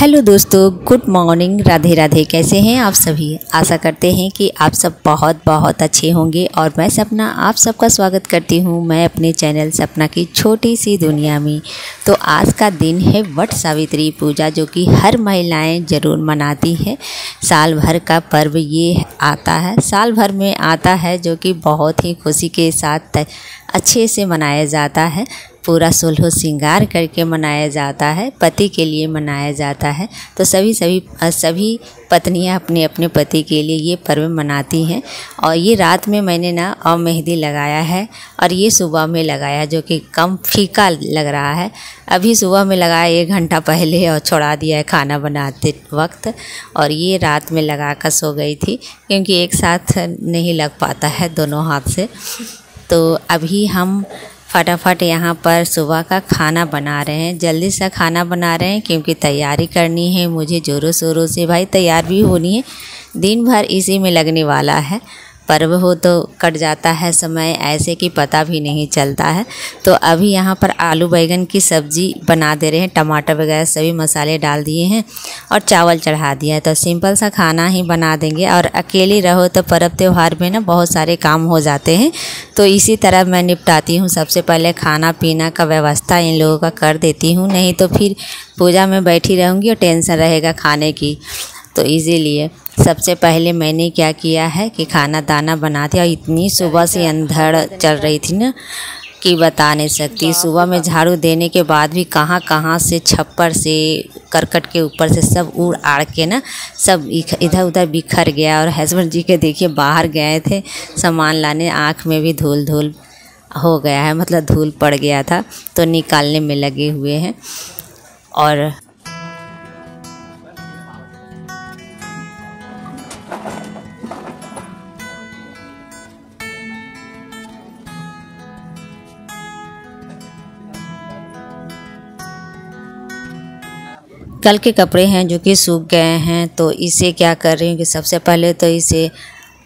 Hello दोस्तों, good morning, Radhe Radhe. कैसे हैं आप सभी? आशा करते हैं कि आप सब बहुत बहुत अच्छे होंगे। और मैं सपना आप सबका स्वागत करती हूं मैं अपने चैनल सपना की छोटी सी दुनिया में। तो आज का दिन है वट सावित्री पूजा, जो कि हर महिलाएं ज़रूर मनाती है। साल भर का पर्व ये आता है, साल भर में आता है, जो कि बहुत ही खुशी के साथ अच्छे से मनाया जाता है। पूरा सोलह सिंगार करके मनाया जाता है, पति के लिए मनाया जाता है। तो सभी पत्नियां अपने अपने पति के लिए ये पर्व मनाती हैं। और ये रात में मैंने ना और मेहंदी लगाया है, और ये सुबह में लगाया जो कि कम फीका लग रहा है। अभी सुबह में लगाया 1 घंटा पहले और छोड़ा दिया है खाना बनाते वक्त। और ये रात में लगा कर सो गई थी, क्योंकि एक साथ नहीं लग पाता है दोनों हाथ से। तो अभी हम फटाफट यहाँ पर सुबह का खाना बना रहे हैं, जल्दी सा खाना बना रहे हैं, क्योंकि तैयारी करनी है मुझे ज़ोरों शोरों से। भाई तैयार भी होनी है, दिन भर इसी में लगने वाला है। पर्व हो तो कट जाता है समय ऐसे कि पता भी नहीं चलता है। तो अभी यहाँ पर आलू बैंगन की सब्ज़ी बना दे रहे हैं, टमाटर वगैरह सभी मसाले डाल दिए हैं और चावल चढ़ा दिया है। तो सिंपल सा खाना ही बना देंगे। और अकेले रहो तो पर्व त्यौहार में ना बहुत सारे काम हो जाते हैं, तो इसी तरह मैं निपटाती हूँ। सबसे पहले खाना पीना का व्यवस्था इन लोगों का कर देती हूँ, नहीं तो फिर पूजा में बैठी रहूँगी और टेंशन रहेगा खाने की। तो इसीलिए सबसे पहले मैंने क्या किया है कि खाना दाना बना दिया। और इतनी सुबह से अंधड़ चल रही थी ना कि बता नहीं सकती। सुबह में झाड़ू देने के बाद भी कहाँ कहाँ से, छप्पर से, करकट के ऊपर से सब उड़ आड़ के ना सब इधर उधर बिखर गया। और हस्बैंड जी के देखिए बाहर गए थे सामान लाने, आँख में भी धूल धूल हो गया है, मतलब धूल पड़ गया था, तो निकालने में लगे हुए हैं। और कल के कपड़े हैं जो कि सूख गए हैं, तो इसे क्या कर रही हूँ कि सबसे पहले तो इसे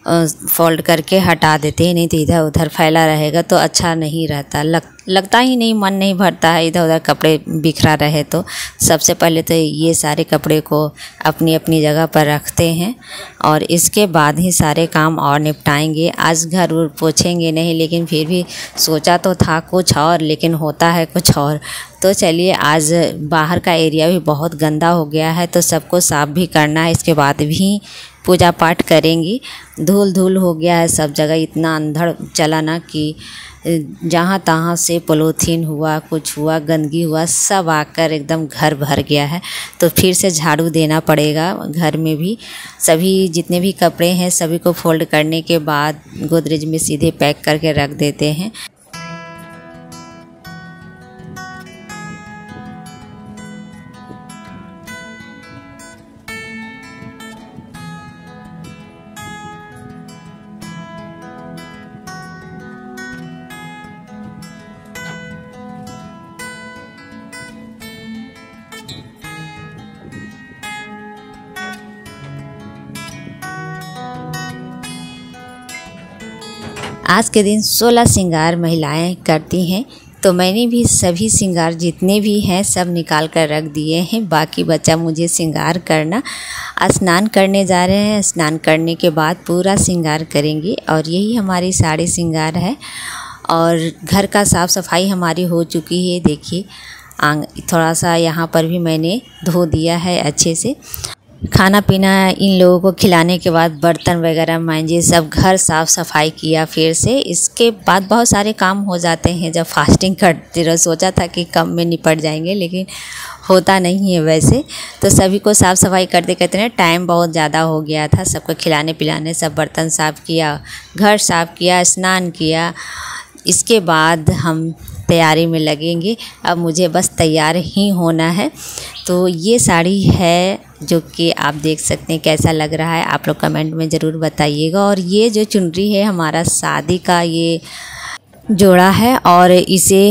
फोल्ड करके हटा देते हैं, नहीं तो इधर उधर फैला रहेगा तो अच्छा नहीं रहता, लगता ही नहीं, मन नहीं भरता है। इधर उधर कपड़े बिखरा रहे, तो सबसे पहले तो ये सारे कपड़े को अपनी अपनी जगह पर रखते हैं और इसके बाद ही सारे काम और निपटाएंगे। आज घर उर पोछेंगे नहीं, लेकिन फिर भी सोचा तो था कुछ और, लेकिन होता है कुछ और। तो चलिए, आज बाहर का एरिया भी बहुत गंदा हो गया है, तो सबको साफ़ भी करना है। इसके बाद भी पूजा पाठ करेंगी। धूल धूल हो गया है सब जगह, इतना अंधड़ चला ना कि जहाँ तहाँ से पॉलीथीन हुआ, कुछ हुआ, गंदगी हुआ, सब आकर एकदम घर भर गया है। तो फिर से झाड़ू देना पड़ेगा घर में भी। सभी जितने भी कपड़े हैं सभी को फोल्ड करने के बाद गोदरेज में सीधे पैक करके रख देते हैं। आज के दिन 16 सिंगार महिलाएं करती हैं, तो मैंने भी सभी सिंगार जितने भी हैं सब निकाल कर रख दिए हैं। बाकी बचा मुझे सिंगार करना। स्नान करने जा रहे हैं, स्नान करने के बाद पूरा सिंगार करेंगे। और यही हमारी साड़ी सिंगार है। और घर का साफ़ सफाई हमारी हो चुकी है। देखिए थोड़ा सा यहाँ पर भी मैंने धो दिया है अच्छे से। खाना पीना इन लोगों को खिलाने के बाद बर्तन वगैरह मांजे, सब घर साफ़ सफाई किया फिर से। इसके बाद बहुत सारे काम हो जाते हैं जब फास्टिंग करते रहो। सोचा था कि कम में निपट जाएंगे, लेकिन होता नहीं है वैसे। तो सभी को साफ़ सफाई करते करते ना टाइम बहुत ज़्यादा हो गया था। सबको खिलाने पिलाने, सब बर्तन साफ़ किया, घर साफ़ किया, स्नान किया। इसके बाद हम तैयारी में लगेंगे। अब मुझे बस तैयार ही होना है। तो ये साड़ी है जो कि आप देख सकते हैं, कैसा लग रहा है आप लोग कमेंट में ज़रूर बताइएगा। और ये जो चुनरी है हमारा शादी का ये जोड़ा है, और इसे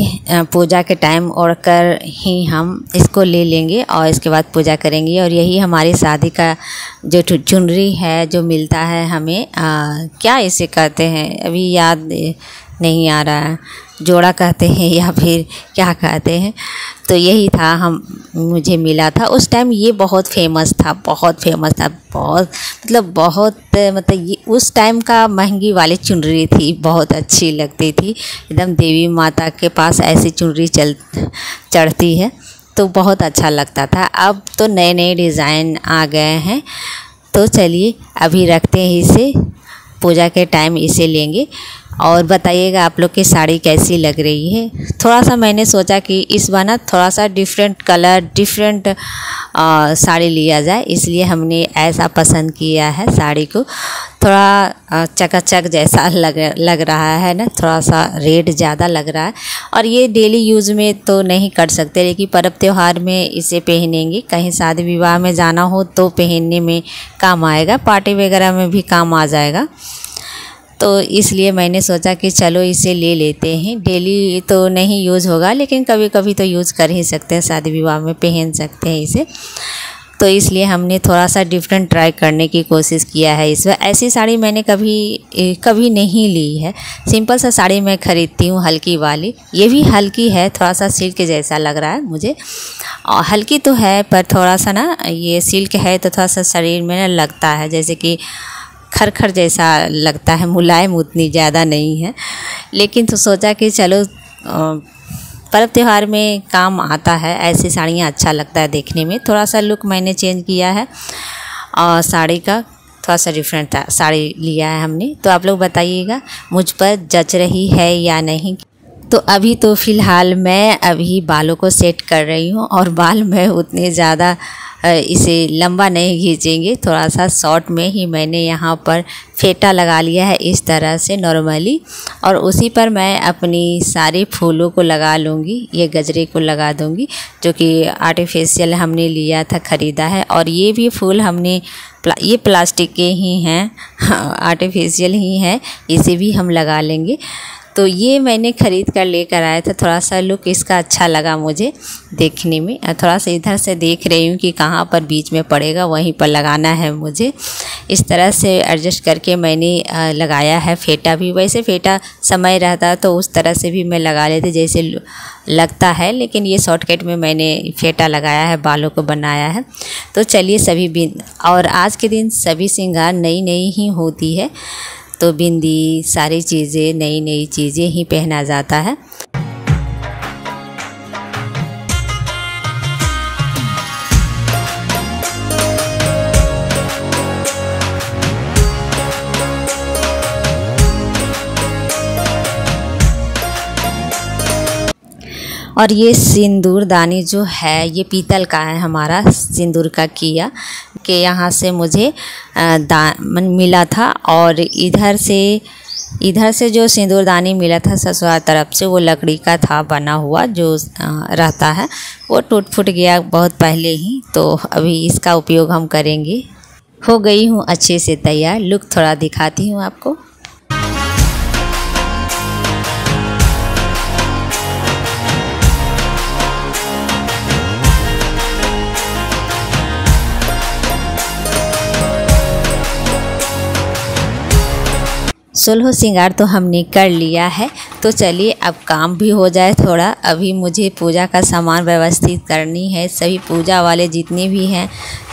पूजा के टाइम ओढ़कर ही हम इसको ले लेंगे और इसके बाद पूजा करेंगे। और यही हमारी शादी का जो चुनरी है जो मिलता है हमें, क्या इसे कहते हैं अभी याद नहीं आ रहा है, जोड़ा कहते हैं या फिर क्या कहते हैं। तो यही था हम मुझे मिला था उस टाइम। ये बहुत फेमस था, बहुत फेमस था, बहुत मतलब ये उस टाइम का महंगी वाली चुनरी थी, बहुत अच्छी लगती थी एकदम। देवी माता के पास ऐसी चुनरी चढ़ती है तो बहुत अच्छा लगता था। अब तो नए नए डिज़ाइन आ गए हैं। तो चलिए अभी रखते हैं इसे, पूजा के टाइम इसे लेंगे और बताइएगा आप लोग की साड़ी कैसी लग रही है। थोड़ा सा मैंने सोचा कि इस बार ना थोड़ा सा डिफरेंट कलर, डिफरेंट साड़ी लिया जाए, इसलिए हमने ऐसा पसंद किया है साड़ी को। थोड़ा चकाचक जैसा लग रहा है ना, थोड़ा सा रेड ज़्यादा लग रहा है। और ये डेली यूज़ में तो नहीं कर सकते, लेकिन पर्व त्योहार में इसे पहनेंगे, कहीं शादी विवाह में जाना हो तो पहनने में काम आएगा, पार्टी वगैरह में भी काम आ जाएगा। तो इसलिए मैंने सोचा कि चलो इसे ले लेते हैं। डेली तो नहीं यूज़ होगा, लेकिन कभी कभी तो यूज़ कर ही सकते हैं, शादी विवाह में पहन सकते हैं इसे। तो इसलिए हमने थोड़ा सा डिफरेंट ट्राई करने की कोशिश किया है इस बार। ऐसी साड़ी मैंने कभी नहीं ली है। सिंपल सा साड़ी मैं ख़रीदती हूँ, हल्की वाली। ये भी हल्की है, थोड़ा सा सिल्क जैसा लग रहा है मुझे। और हल्की तो है पर थोड़ा सा ना, ये सिल्क है तो थोड़ा सा शरीर में ना लगता है, जैसे कि खरखर जैसा लगता है, मुलायम उतनी ज़्यादा नहीं है। लेकिन तो सोचा कि चलो पर्व त्योहार में काम आता है, ऐसी साड़ियाँ अच्छा लगता है देखने में। थोड़ा सा लुक मैंने चेंज किया है और साड़ी का थोड़ा सा डिफरेंट साड़ी लिया है हमने। तो आप लोग बताइएगा मुझ पर जच रही है या नहीं। तो अभी तो फ़िलहाल मैं अभी बालों को सेट कर रही हूँ, और बाल मैं उतने ज़्यादा इसे लंबा नहीं खींचेंगे, थोड़ा सा शॉर्ट में ही मैंने यहाँ पर फेटा लगा लिया है इस तरह से नॉर्मली। और उसी पर मैं अपनी सारी फूलों को लगा लूँगी, ये गजरे को लगा दूँगी जो कि आर्टिफिशियल हमने लिया था, ख़रीदा है। और ये भी फूल हमने ये प्लास्टिक के ही हैं, आर्टिफिशियल ही हैं, इसे भी हम लगा लेंगे। तो ये मैंने ख़रीद कर लेकर आया था। थोड़ा सा लुक इसका अच्छा लगा मुझे देखने में। थोड़ा सा इधर से देख रही हूँ कि कहाँ पर बीच में पड़ेगा, वहीं पर लगाना है मुझे। इस तरह से एडजस्ट करके मैंने लगाया है फेटा भी। वैसे फेटा समय रहता तो उस तरह से भी मैं लगा लेती जैसे लगता है, लेकिन ये शॉर्टकट में मैंने फेटा लगाया है, बालों को बनाया है। तो चलिए सभी और आज के दिन सभी श्रृंगार नई नई ही होती है, तो बिंदी सारी चीज़ें नई नई चीज़ें ही पहना जाता है। और ये सिंदूरदानी जो है ये पीतल का है, हमारा सिंदूर का किया के यहाँ से मुझे दामन मिला था। और इधर से जो सिंदूरदानी मिला था ससुराल तरफ से, वो लकड़ी का था बना हुआ जो रहता है, वो टूट फूट गया बहुत पहले ही, तो अभी इसका उपयोग हम करेंगे। हो गई हूँ अच्छे से तैयार, लुक थोड़ा दिखाती हूँ आपको। सोलह श्रृंगार तो हमने कर लिया है, तो चलिए अब काम भी हो जाए थोड़ा। अभी मुझे पूजा का सामान व्यवस्थित करनी है। सभी पूजा वाले जितने भी हैं,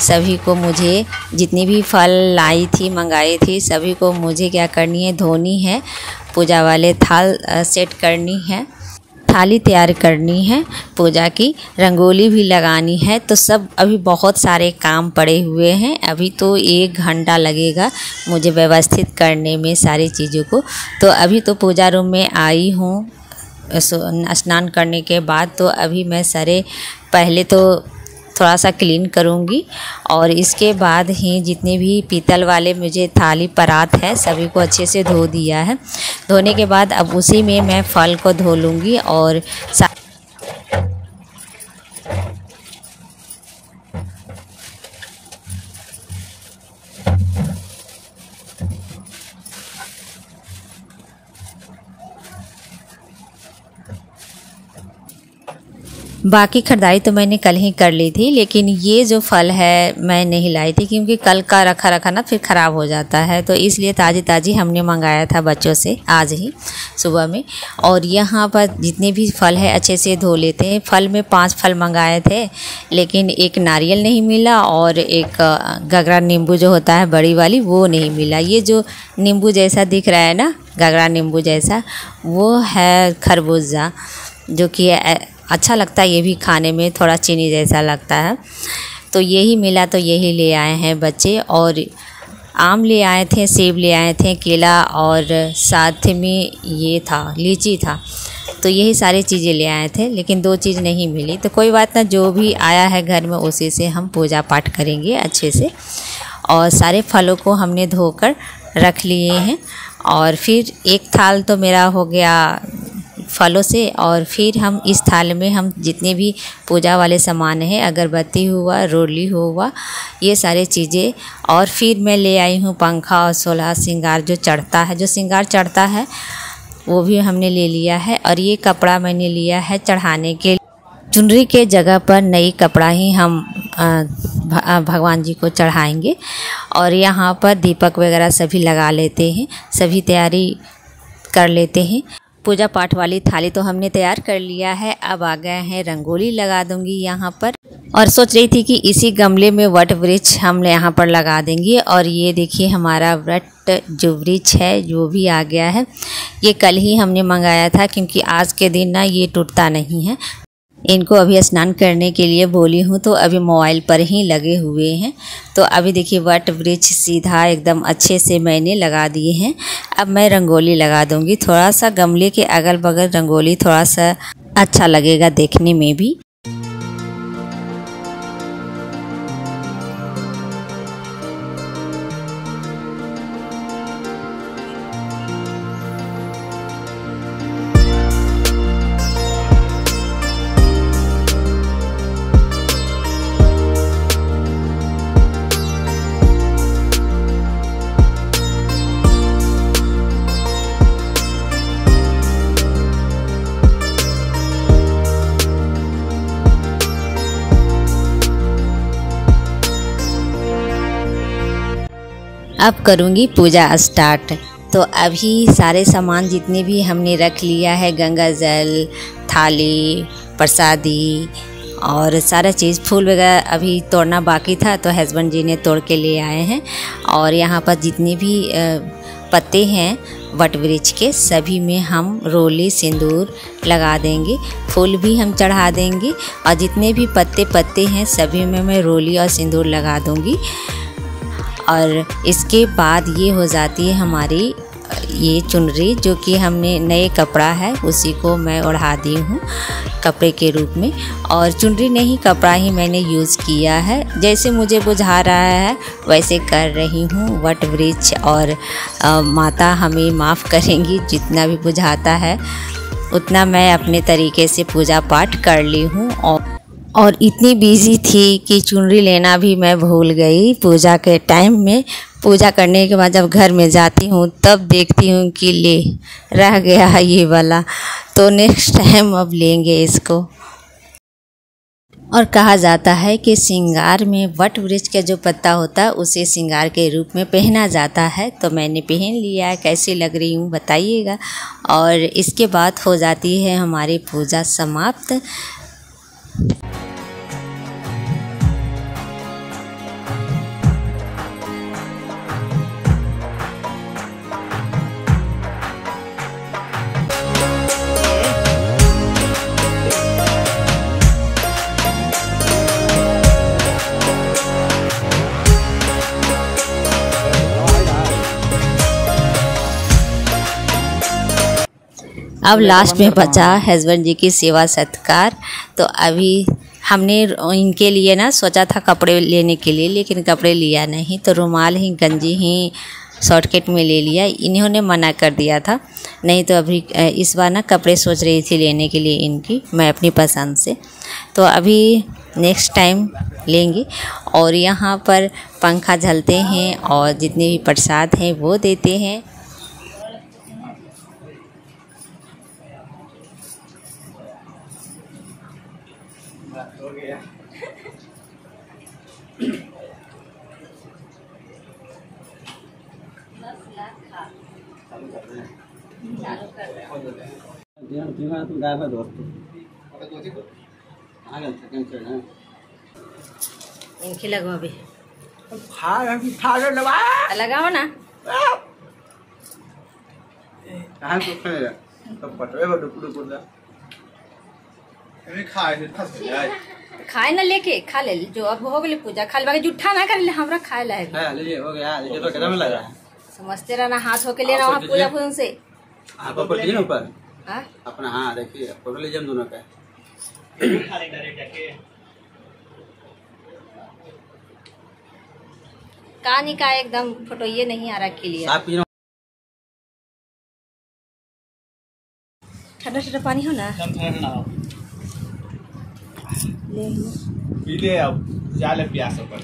सभी को मुझे जितनी भी फल लाई थी, मंगाई थी, सभी को मुझे क्या करनी है, धोनी है, पूजा वाले थाल सेट करनी है, थाली तैयार करनी है, पूजा की रंगोली भी लगानी है। तो सब अभी बहुत सारे काम पड़े हुए हैं। अभी तो 1 घंटा लगेगा मुझे व्यवस्थित करने में सारी चीज़ों को। तो अभी तो पूजा रूम में आई हूँ स्नान करने के बाद। तो अभी मैं सारे पहले तो थोड़ा सा क्लीन करूँगी, और इसके बाद ही जितने भी पीतल वाले मुझे थाली परात है, सभी को अच्छे से धो दिया है। धोने के बाद अब उसी में मैं फल को धो लूँगी। और बाकी खरीदारी तो मैंने कल ही कर ली थी, लेकिन ये जो फल है मैं नहीं लाई थी क्योंकि कल का रखा रखा ना फिर ख़राब हो जाता है, तो इसलिए ताज़ी ताज़ी हमने मंगाया था बच्चों से आज ही सुबह में। और यहाँ पर जितने भी फल है अच्छे से धो लेते हैं। फल में 5 फल मंगाए थे, लेकिन एक नारियल नहीं मिला और एक गगरा नींबू जो होता है बड़ी वाली वो नहीं मिला। ये जो नींबू जैसा दिख रहा है ना, गगरा नींबू जैसा, वो है खरबूजा, जो कि अच्छा लगता है ये भी खाने में, थोड़ा चीनी जैसा लगता है। तो यही मिला तो यही ले आए हैं बच्चे। और आम ले आए थे, सेब ले आए थे, केला, और साथ में ये था लीची था। तो यही सारी चीज़ें ले आए थे, लेकिन 2 चीज़ नहीं मिली। तो कोई बात ना, जो भी आया है घर में उसी से हम पूजा पाठ करेंगे अच्छे से। और सारे फलों को हमने धोकर रख लिए हैं। और फिर एक थाल तो मेरा हो गया फलों से, और फिर हम इस थाल में हम जितने भी पूजा वाले सामान हैं, अगरबत्ती हुआ, रोली हुआ, ये सारे चीज़ें। और फिर मैं ले आई हूँ पंखा और सोलह सिंगार जो चढ़ता है, जो सिंगार चढ़ता है वो भी हमने ले लिया है। और ये कपड़ा मैंने लिया है चढ़ाने के लिए, चुनरी के जगह पर नई कपड़ा ही हम भगवान जी को चढ़ाएंगे। और यहाँ पर दीपक वगैरह सभी लगा लेते हैं, सभी तैयारी कर लेते हैं। पूजा पाठ वाली थाली तो हमने तैयार कर लिया है, अब आ गए हैं रंगोली लगा दूंगी यहाँ पर। और सोच रही थी कि इसी गमले में वट वृक्ष हम यहाँ पर लगा देंगे। और ये देखिए हमारा वट जो वृक्ष है जो भी आ गया है, ये कल ही हमने मंगाया था क्योंकि आज के दिन ना ये टूटता नहीं है। इनको अभी स्नान करने के लिए बोली हूँ तो अभी मोबाइल पर ही लगे हुए हैं। तो अभी देखिए वट वृक्ष सीधा एकदम अच्छे से मैंने लगा दिए हैं। अब मैं रंगोली लगा दूँगी, थोड़ा सा गमले के अगल बगल रंगोली, थोड़ा सा अच्छा लगेगा देखने में भी। अब करूँगी पूजा स्टार्ट। तो अभी सारे सामान जितने भी हमने रख लिया है, गंगा जल, थाली, प्रसादी और सारा चीज़, फूल वगैरह अभी तोड़ना बाकी था तो हस्बैंड जी ने तोड़ के ले आए हैं। और यहाँ पर जितने भी पत्ते हैं वट वृक्ष के, सभी में हम रोली सिंदूर लगा देंगे, फूल भी हम चढ़ा देंगे। और जितने भी पत्ते हैं सभी में मैं रोली और सिंदूर लगा दूँगी। और इसके बाद ये हो जाती है हमारी ये चुनरी, जो कि हमने नए कपड़ा है उसी को मैं ओढ़ा दी हूँ कपड़े के रूप में। और चुनरी नहीं, कपड़ा ही मैंने यूज़ किया है, जैसे मुझे बुझा रहा है वैसे कर रही हूँ। वट वृक्ष और माता हमें माफ़ करेंगी, जितना भी बुझाता है उतना मैं अपने तरीके से पूजा पाठ कर ली हूँ। और इतनी बिजी थी कि चुनरी लेना भी मैं भूल गई पूजा के टाइम में। पूजा करने के बाद जब घर में जाती हूँ तब देखती हूँ कि ले रह गया है ये वाला, तो नेक्स्ट टाइम अब लेंगे इसको। और कहा जाता है कि श्रृंगार में वट वृक्ष का जो पत्ता होता है उसे श्रृंगार के रूप में पहना जाता है, तो मैंने पहन लिया है। कैसी लग रही हूँ बताइएगा। और इसके बाद हो जाती है हमारी पूजा समाप्त। अब लास्ट में बचा हस्बैंड जी की सेवा सत्कार। तो अभी हमने इनके लिए ना सोचा था कपड़े लेने के लिए, लेकिन कपड़े लिया नहीं, तो रुमाल ही, गंजी ही शॉर्टकट में ले लिया। इन्होंने मना कर दिया था, नहीं तो अभी इस बार ना कपड़े सोच रही थी लेने के लिए इनकी, मैं अपनी पसंद से। तो अभी नेक्स्ट टाइम लेंगे। और यहाँ पर पंखा झलते हैं और जितने भी प्रसाद हैं वो देते हैं। जीवन तुम गायब है दोस्तों इनकी लगवा भी लगाओ ना खाए ना लेके खा ले जो अब हो गए पूजा खा ले जूठा ना कर ले हमरा खाए लायक समझते रहना हाथ होके लेना वहाँ पूजा फूजन से आप ऊपर अपना हाँ देखिए फोटो लीजिए हम दोनों का कहानी का एकदम फोटो ये नहीं आ रहा के लिए ठंडा ठंडा पानी हो ना ले पी ले अब जा ले प्यास पर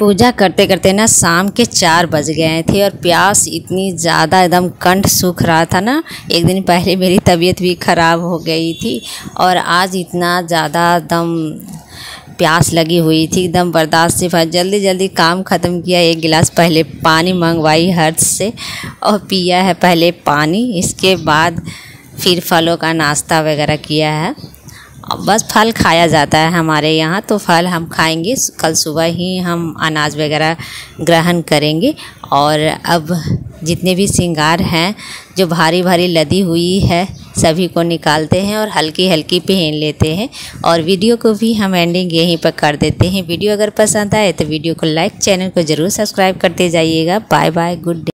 पूजा करते करते ना शाम के 4 बज गए थे और प्यास इतनी ज़्यादा एकदम कंठ सूख रहा था ना। एक दिन पहले मेरी तबीयत भी ख़राब हो गई थी और आज इतना ज़्यादा एकदम प्यास लगी हुई थी एकदम बर्दाश्त से जल्दी जल्दी काम ख़त्म किया। एक गिलास पहले पानी मंगवाई हर्ष से और पिया है पहले पानी, इसके बाद फिर फलों का नाश्ता वगैरह किया है। बस फल खाया जाता है हमारे यहाँ, तो फल हम खाएंगे। कल सुबह ही हम अनाज वगैरह ग्रहण करेंगे। और अब जितने भी श्रृंगार हैं जो भारी भारी लदी हुई है सभी को निकालते हैं और हल्की हल्की पहन लेते हैं। और वीडियो को भी हम एंडिंग यहीं पर कर देते हैं। वीडियो अगर पसंद आए तो वीडियो को लाइक, चैनल को ज़रूर सब्सक्राइब करते जाइएगा। Bye bye, good day.